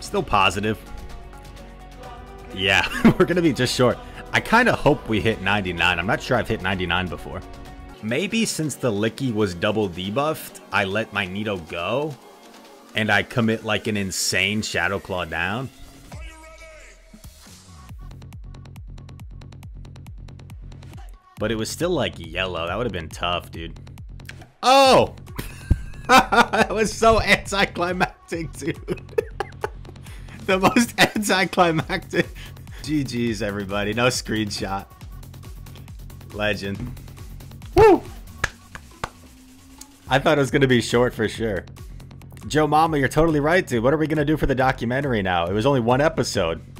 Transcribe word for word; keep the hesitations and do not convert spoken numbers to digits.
Still positive. Yeah, we're going to be just short. I kind of hope we hit ninety-nine. I'm not sure I've hit ninety-nine before. Maybe since the Licky was double debuffed, I let my Nido go, and I commit like an insane Shadow Claw down. But it was still like yellow. That would have been tough, dude. Oh! That was so anticlimactic, dude. The most anticlimactic. G G's, everybody. No screenshot. Legend. Woo! I thought it was going to be short for sure. Joe Mama, you're totally right, dude. What are we going to do for the documentary now? It was only one episode.